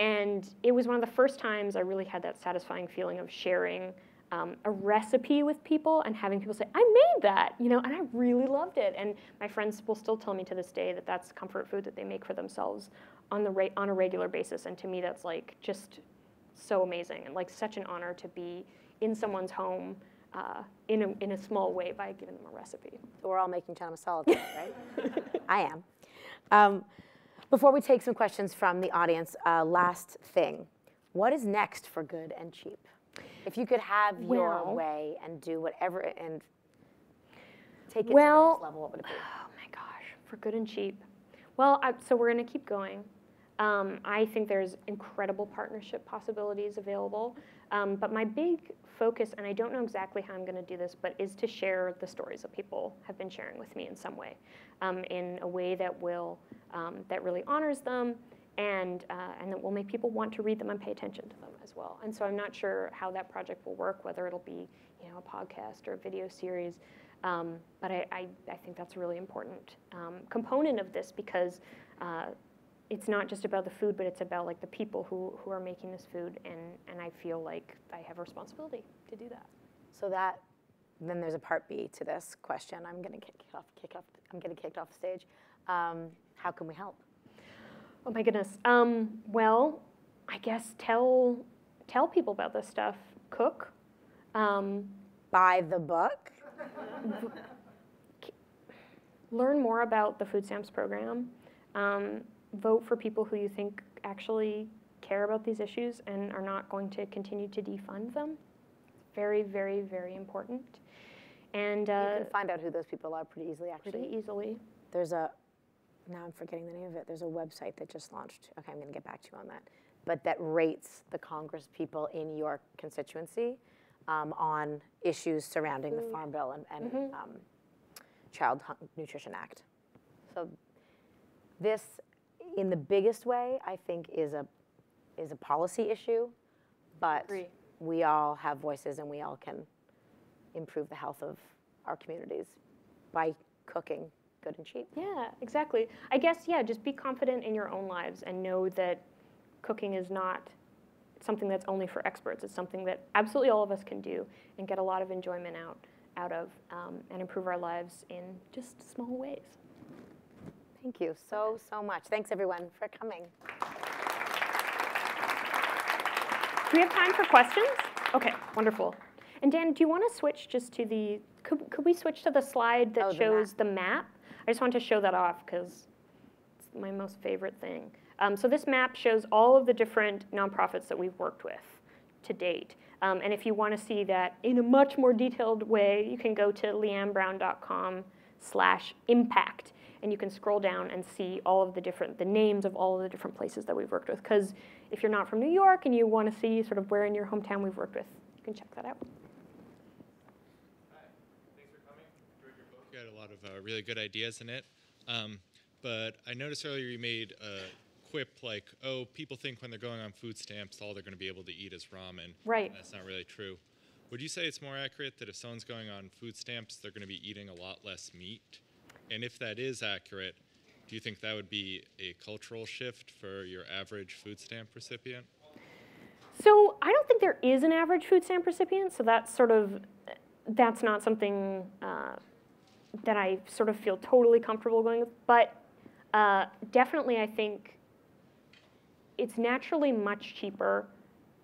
And it was one of the first times I really had that satisfying feeling of sharing um, a recipe with people and having people say, I made that, you know, and I really loved it. And my friends will still tell me to this day that that's comfort food that they make for themselves on, the ra on a regular basis. And to me, that's like just, so amazing, and like such an honor to be in someone's home uh, in, a, in a small way by giving them a recipe. So we're all making chana masala today, right? I am. Um, before we take some questions from the audience, uh, last thing. What is next for Good and Cheap? If you could have well, your way and do whatever and take it well, to the next level, what would it be? Oh my gosh, for Good and Cheap. Well, I, so we're gonna keep going. Um, I think there's incredible partnership possibilities available, um, but my big focus, and I don't know exactly how I'm going to do this, but is to share the stories that people have been sharing with me in some way, um, in a way that will, um, that really honors them, and uh, and that will make people want to read them and pay attention to them as well. And so I'm not sure how that project will work, whether it'll be, you know, a podcast or a video series, um, but I, I, I think that's a really important um, component of this because. Uh, It's not just about the food, but it's about like the people who, who are making this food, and, and I feel like I have a responsibility to do that. So that, then there's a part B to this question. I'm gonna kick off, kick off, I'm gonna kick off the stage. Um, how can we help? Oh my goodness. Um, well, I guess tell tell people about this stuff. Cook. Um, Buy the book. Learn more about the food stamps program. Um, Vote for people who you think actually care about these issues and are not going to continue to defund them. Very, very, very important. And uh, you can find out who those people are pretty easily, actually. Pretty easily. There's a, now I'm forgetting the name of it, there's a website that just launched. Okay, I'm gonna get back to you on that. But that rates the Congress people in your constituency um, on issues surrounding the Farm Bill and, and mm-hmm. um, Child Nutrition Act. So this, in the biggest way, I think is a is a policy issue, but Agreed. We all have voices and we all can improve the health of our communities by cooking good and cheap. Yeah, exactly. I guess, yeah, just be confident in your own lives and know that cooking is not something that's only for experts. It's something that absolutely all of us can do and get a lot of enjoyment out, out of um, and improve our lives in just small ways. Thank you so, so much. Thanks, everyone, for coming. Do we have time for questions? OK, wonderful. And Dan, do you want to switch just to the, could, could we switch to the slide that oh, shows the map. the map? I just want to show that off, because it's my most favorite thing. Um, so this map shows all of the different nonprofits that we've worked with to date. Um, and if you want to see that in a much more detailed way, you can go to leanne brown dot com slash impact. And you can scroll down and see all of the different, the names of all of the different places that we've worked with. Because if you're not from New York and you want to see sort of where in your hometown we've worked with, you can check that out. You had a lot of uh, really good ideas in it. Um, but I noticed earlier you made a quip like, oh, people think when they're going on food stamps, all they're going to be able to eat is ramen. Right. That's not really true. Would you say it's more accurate that if someone's going on food stamps, they're going to be eating a lot less meat? And if that is accurate, do you think that would be a cultural shift for your average food stamp recipient? So I don't think there is an average food stamp recipient, so that's sort of, that's not something uh, that I sort of feel totally comfortable going with. But uh, definitely I think it's naturally much cheaper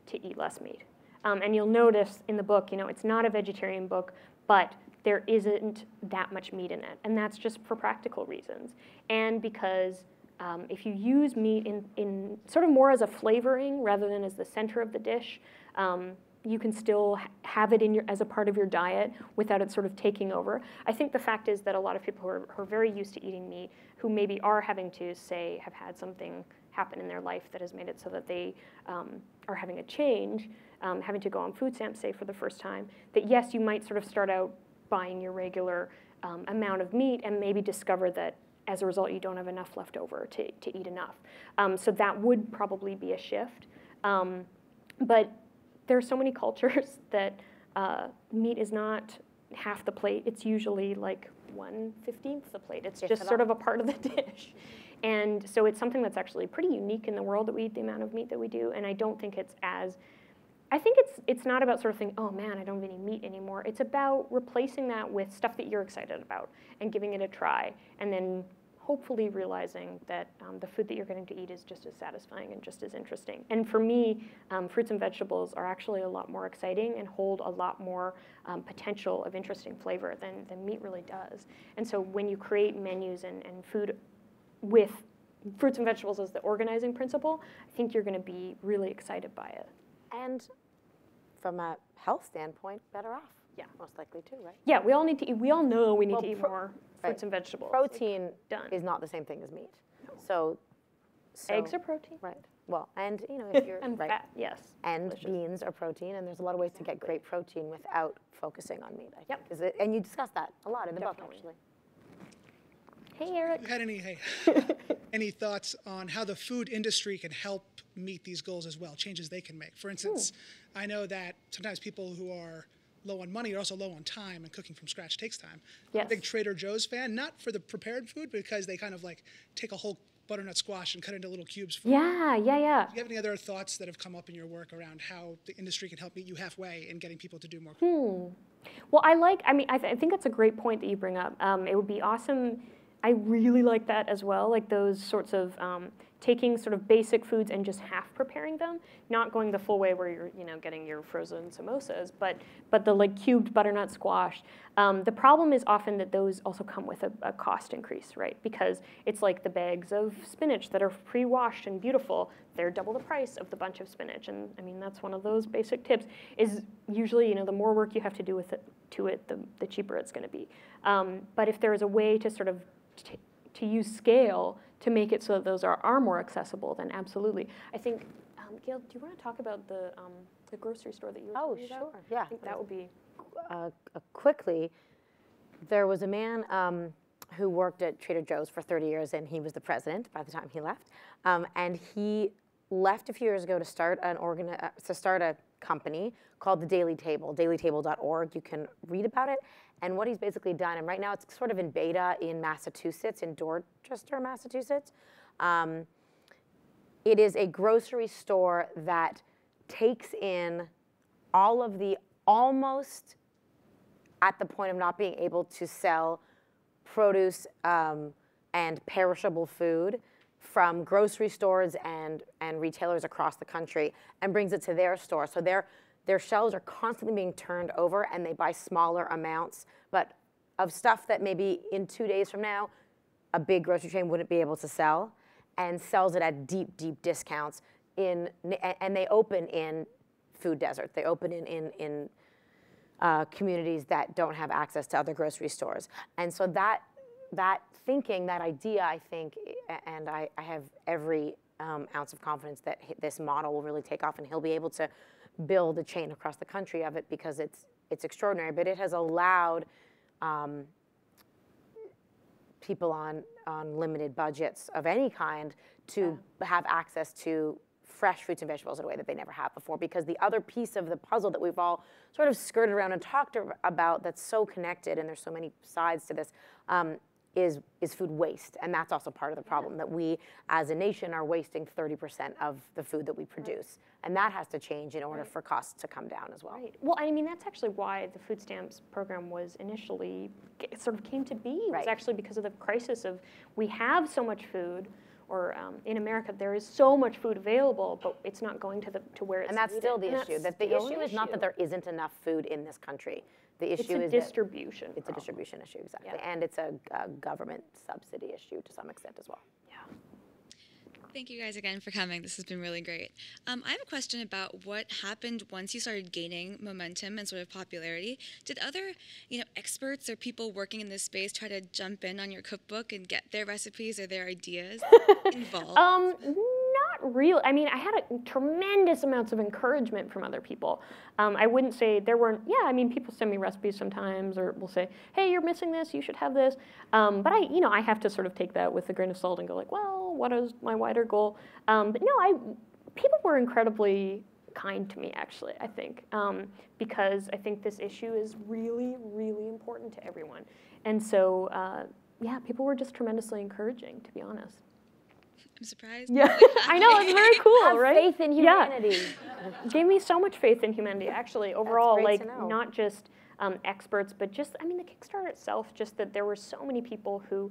to eat less meat. Um, and you'll notice in the book, you know, it's not a vegetarian book, but there isn't that much meat in it. And that's just for practical reasons. And because um, if you use meat in, in sort of more as a flavoring rather than as the center of the dish, um, you can still ha have it in your, as a part of your diet without it sort of taking over. I think the fact is that a lot of people who are, who are very used to eating meat, who maybe are having to, say, have had something happen in their life that has made it so that they um, are having a change, um, having to go on food stamps, say, for the first time, that yes, you might sort of start out buying your regular um, amount of meat and maybe discover that as a result you don't have enough left over to, to eat enough. Um, so that would probably be a shift. Um, but there are so many cultures that uh, meat is not half the plate. It's usually like one fifteenth the plate. It's just sort of a part of the dish. And so it's something that's actually pretty unique in the world that we eat the amount of meat that we do. And I don't think it's as I think it's it's not about sort of thinking, oh man, I don't have any meat anymore. It's about replacing that with stuff that you're excited about and giving it a try, and then hopefully realizing that um, the food that you're getting to eat is just as satisfying and just as interesting. And for me, um, fruits and vegetables are actually a lot more exciting and hold a lot more um, potential of interesting flavor than, than meat really does. And so when you create menus and, and food with fruits and vegetables as the organizing principle, I think you're going to be really excited by it. And from a health standpoint, better off. Yeah, most likely too, right? Yeah, we all need to eat. We all know we need well, to eat more fruits right. and vegetables. Protein like, is not the same thing as meat. No. So, so eggs are protein, right? Well, and you know, if you're and right, fat, yes, and delicious. Beans are protein, and there's a lot of ways exactly. to get great protein without focusing on meat. I yep. think. Is it, and you discuss that a lot in the Definitely. book, actually. Hey, Eric. You had any hey, any thoughts on how the food industry can help meet these goals as well? Changes they can make. For instance, Ooh. I know that sometimes people who are low on money, you're also low on time, and cooking from scratch takes time. Yes. I'm a big Trader Joe's fan, not for the prepared food, but because they kind of like take a whole butternut squash and cut it into little cubes. For yeah, you. yeah, yeah. Do you have any other thoughts that have come up in your work around how the industry can help meet you halfway in getting people to do more? Hmm. Well, I like, I mean, I, th I think that's a great point that you bring up. Um, it would be awesome. I really like that as well, like those sorts of um, taking sort of basic foods and just half preparing them, not going the full way where you're, you know, getting your frozen samosas, but but the like cubed butternut squash. Um, the problem is often that those also come with a, a cost increase, right? Because it's like the bags of spinach that are pre-washed and beautiful, they're double the price of the bunch of spinach, and I mean that's one of those basic tips. Is usually, you know, the more work you have to do with it, to it, the the cheaper it's going to be. Um, but if there is a way to sort of T to use scale to make it so that those are, are more accessible, then absolutely. I think, um, Gail, do you want to talk about the um, the grocery store that you were talking about? Oh, sure, yeah. I think that would be... Uh, quickly, there was a man um, who worked at Trader Joe's for thirty years, and he was the president by the time he left. Um, and he left a few years ago to start an organ uh, to start a company called The Daily Table, daily table dot org. You can read about it. And what he's basically done, and right now it's sort of in beta in Massachusetts, in Dorchester, Massachusetts. Um, it is a grocery store that takes in all of the almost at the point of not being able to sell produce um, and perishable food from grocery stores and, and retailers across the country and brings it to their store. So their, their shelves are constantly being turned over, and they buy smaller amounts, but of stuff that maybe in two days from now, a big grocery chain wouldn't be able to sell, and sells it at deep, deep discounts. In, and they open in food deserts. They open in, in, in uh, communities that don't have access to other grocery stores. And so that, that thinking, that idea, I think, and I, I have every um, ounce of confidence that this model will really take off, and he'll be able to build a chain across the country of it, because it's, it's extraordinary. But it has allowed um, people on, on limited budgets of any kind to yeah. have access to fresh fruits and vegetables in a way that they never have before, because the other piece of the puzzle that we've all sort of skirted around and talked about that's so connected, and there's so many sides to this, um, is is food waste. And that's also part of the problem, yeah. that we as a nation are wasting thirty percent of the food that we produce. Right. And that has to change in order right. for costs to come down as well. Right. Well, I mean, that's actually why the food stamps program was initially, it sort of came to be. It right. was actually because of the crisis of, we have so much food, or um, in America, there is so much food available, but it's not going to the to where it's needed. And that's still the issue. That the issue is not that there isn't enough food in this country. The issue is it's a distribution. It's a distribution issue, exactly. Yeah. And it's a, a government subsidy issue to some extent as well. Yeah. Thank you guys again for coming. This has been really great. Um, I have a question about what happened once you started gaining momentum and sort of popularity. Did other, you know, experts or people working in this space try to jump in on your cookbook and get their recipes or their ideas involved? Um, not really. I mean, I had a, tremendous amounts of encouragement from other people. Um, I wouldn't say there weren't. Yeah, I mean, people send me recipes sometimes, or will say, "Hey, you're missing this. You should have this." Um, but I, you know, I have to sort of take that with a grain of salt and go like, "Well, what is my wider goal?" Um, but no, I people were incredibly kind to me, actually, I think, um, because I think this issue is really, really important to everyone. And so, uh, yeah, people were just tremendously encouraging, to be honest. I'm surprised. Yeah, I know, it's very cool, have right? faith in humanity. Yeah. Gave me so much faith in humanity, actually, overall, like, not just um, experts, but just, I mean, the Kickstarter itself, just that there were so many people who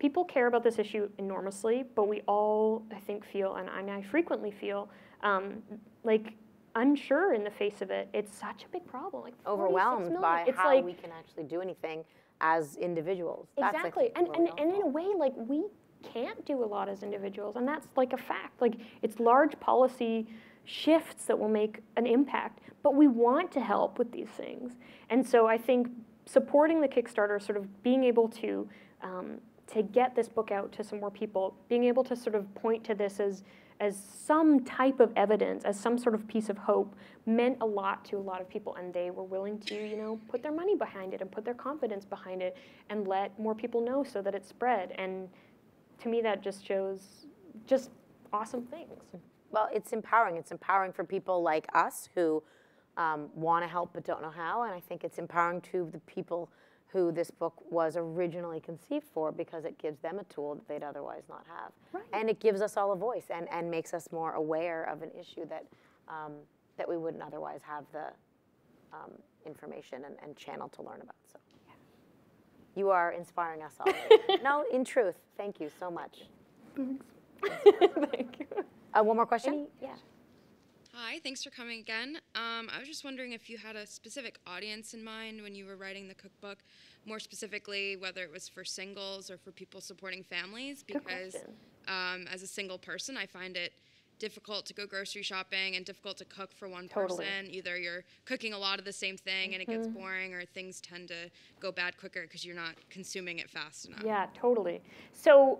people care about this issue enormously, but we all, I think, feel, and I, and I frequently feel, um, like unsure in the face of it. It's such a big problem. Like overwhelmed by it's how like, we can actually do anything as individuals. That's exactly, like, and, and, and in a way, like we can't do a lot as individuals, and that's like a fact. Like it's large policy shifts that will make an impact, but we want to help with these things. And so I think supporting the Kickstarter, sort of being able to, um, to get this book out to some more people, being able to sort of point to this as as some type of evidence, as some sort of piece of hope, meant a lot to a lot of people, and they were willing to, you know, put their money behind it and put their confidence behind it and let more people know so that it spread. And to me, that just shows just awesome things. Well, it's empowering. It's empowering for people like us who um, want to help but don't know how, and I think it's empowering to the people who this book was originally conceived for, because it gives them a tool that they'd otherwise not have. Right. And it gives us all a voice and, and makes us more aware of an issue that, um, that we wouldn't otherwise have the um, information and, and channel to learn about. So yeah. You are inspiring us all. No, in truth, thank you so much. Thanks. Thank you. Uh, one more question? Any, yeah. Hi, thanks for coming again. Um, I was just wondering if you had a specific audience in mind when you were writing the cookbook, more specifically whether it was for singles or for people supporting families, because um, as a single person, I find it difficult to go grocery shopping and difficult to cook for one totally. person. Either you're cooking a lot of the same thing mm-hmm. and it gets boring, or things tend to go bad quicker because you're not consuming it fast enough. Yeah, totally. So,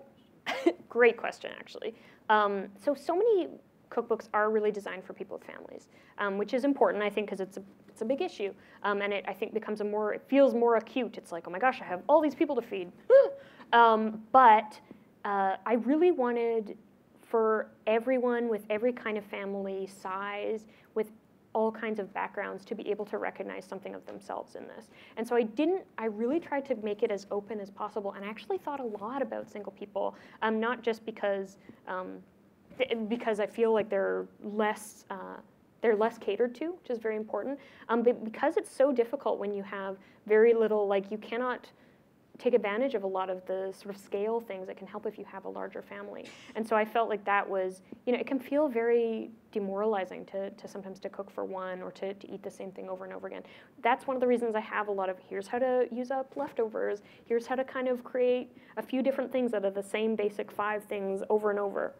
great question, actually. Um, so, so many cookbooks are really designed for people with families, um, which is important, I think, because it's a, it's a big issue. Um, and it, I think, becomes a more, it feels more acute. It's like, oh my gosh, I have all these people to feed. um, but uh, I really wanted for everyone with every kind of family size, with all kinds of backgrounds, to be able to recognize something of themselves in this. And so I didn't, I really tried to make it as open as possible, and I actually thought a lot about single people, um, not just because, um, because I feel like they're less uh, they're less catered to, which is very important. Um, but because it's so difficult when you have very little, like you cannot take advantage of a lot of the sort of scale things that can help if you have a larger family. And so I felt like that was, you know, it can feel very demoralizing to, to sometimes to cook for one, or to, to eat the same thing over and over again. That's one of the reasons I have a lot of, here's how to use up leftovers, here's how to kind of create a few different things out of the same basic five things over and over.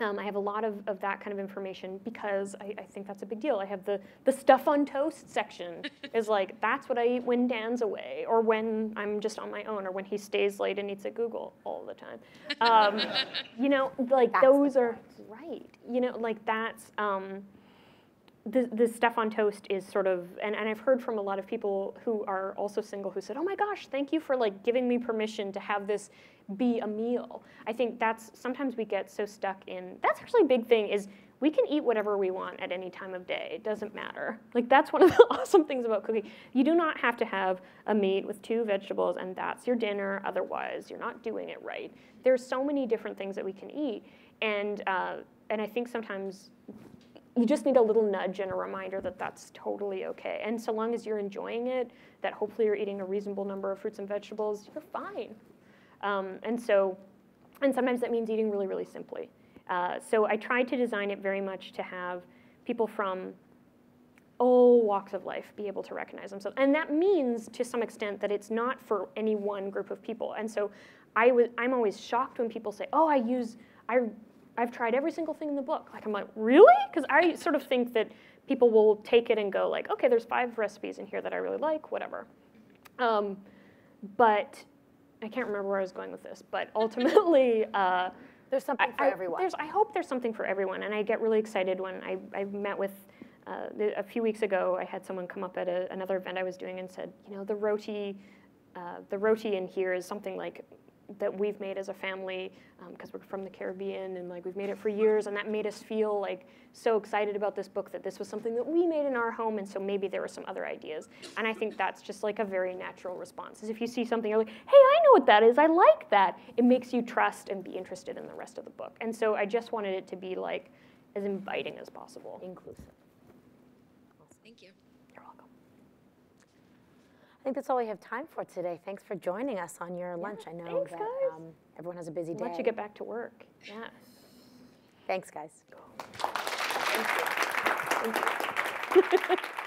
Um, I have a lot of, of that kind of information, because I, I think that's a big deal. I have the, the stuff on toast section is like, that's what I eat when Dan's away, or when I'm just on my own, or when he stays late and eats at Google all the time. Um, you know, like that's those are, right, you know, like that's, um, the, the stuff on toast is sort of, and, and I've heard from a lot of people who are also single who said, oh my gosh, thank you for like giving me permission to have this be a meal. I think that's, sometimes we get so stuck in, that's actually a big thing is we can eat whatever we want at any time of day. It doesn't matter. Like that's one of the awesome things about cooking. You do not have to have a meat with two vegetables and that's your dinner, otherwise you're not doing it right. There's so many different things that we can eat, and uh, and I think sometimes you just need a little nudge and a reminder that that's totally okay. And so long as you're enjoying it, that hopefully you're eating a reasonable number of fruits and vegetables, you're fine. Um, and so, and sometimes that means eating really, really simply. Uh, so I tried to design it very much to have people from all walks of life be able to recognize themselves. And that means, to some extent, that it's not for any one group of people. And so I was, I'm always shocked when people say, oh, I use, I, I've tried every single thing in the book. Like, I'm like, really? Because I sort of think that people will take it and go like, okay, there's five recipes in here that I really like, whatever. Um, but I can't remember where I was going with this, but ultimately, uh, there's something for I, everyone. There's, I hope there's something for everyone, and I get really excited when I, I met with, uh, a few weeks ago, I had someone come up at a, another event I was doing and said, you know, the roti, uh, the roti in here is something like that we've made as a family, because um, we're from the Caribbean, and like we've made it for years, and that made us feel like so excited about this book that this was something that we made in our home, and so maybe there were some other ideas. And I think that's just like a very natural response, is if you see something, you're like, hey, I know what that is, I like that. It makes you trust and be interested in the rest of the book. And so I just wanted it to be like as inviting as possible. Inclusive. Awesome. Thank you. I think that's all we have time for today. Thanks for joining us on your lunch. Yeah, I know thanks, that um, everyone has a busy day. I'll let you get back to work. Yeah. Thanks, guys. Thank you. Thank you.